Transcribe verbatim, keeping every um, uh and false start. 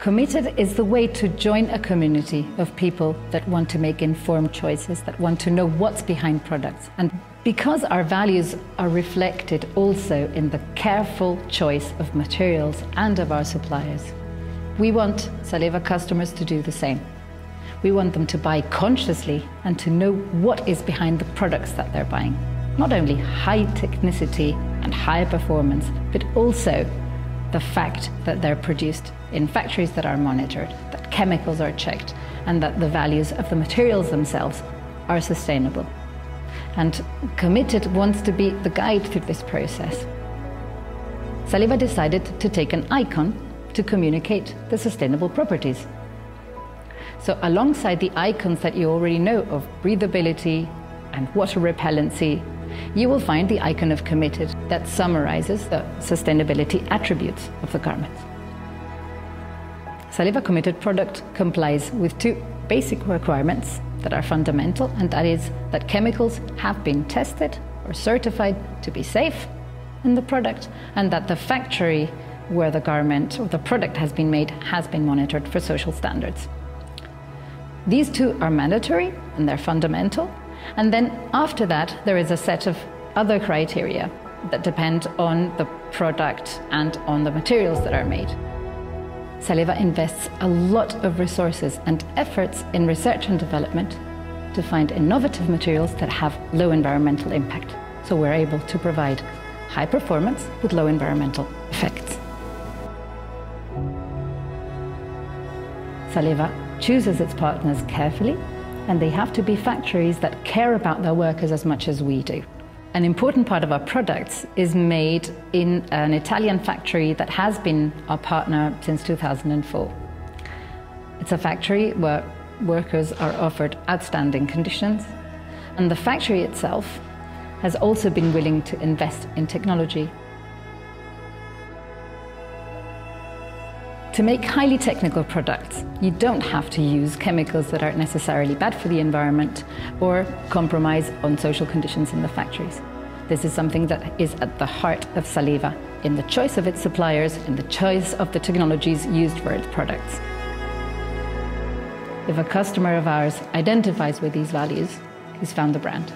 Committed is the way to join a community of people that want to make informed choices, that want to know what's behind products. And because our values are reflected also in the careful choice of materials and of our suppliers, we want Salewa customers to do the same. We want them to buy consciously and to know what is behind the products that they're buying. Not only high technicity and high performance, but also the fact that they're produced in factories that are monitored, that chemicals are checked, and that the values of the materials themselves are sustainable. And Committed wants to be the guide through this process. Salewa decided to take an icon to communicate the sustainable properties. So alongside the icons that you already know of breathability and water repellency, you will find the icon of Committed that summarizes the sustainability attributes of the garment. Salewa Committed product complies with two basic requirements that are fundamental, and that is that chemicals have been tested or certified to be safe in the product, and that the factory where the garment or the product has been made has been monitored for social standards. These two are mandatory and they're fundamental. And then after that, there is a set of other criteria that depend on the product and on the materials that are made. Salewa invests a lot of resources and efforts in research and development to find innovative materials that have low environmental impact. So we're able to provide high performance with low environmental effects. Salewa chooses its partners carefully, and they have to be factories that care about their workers as much as we do. An important part of our products is made in an Italian factory that has been our partner since two thousand four. It's a factory where workers are offered outstanding conditions, and the factory itself has also been willing to invest in technology. To make highly technical products, you don't have to use chemicals that aren't necessarily bad for the environment or compromise on social conditions in the factories. This is something that is at the heart of Salewa in the choice of its suppliers, in the choice of the technologies used for its products. If a customer of ours identifies with these values, he's found the brand.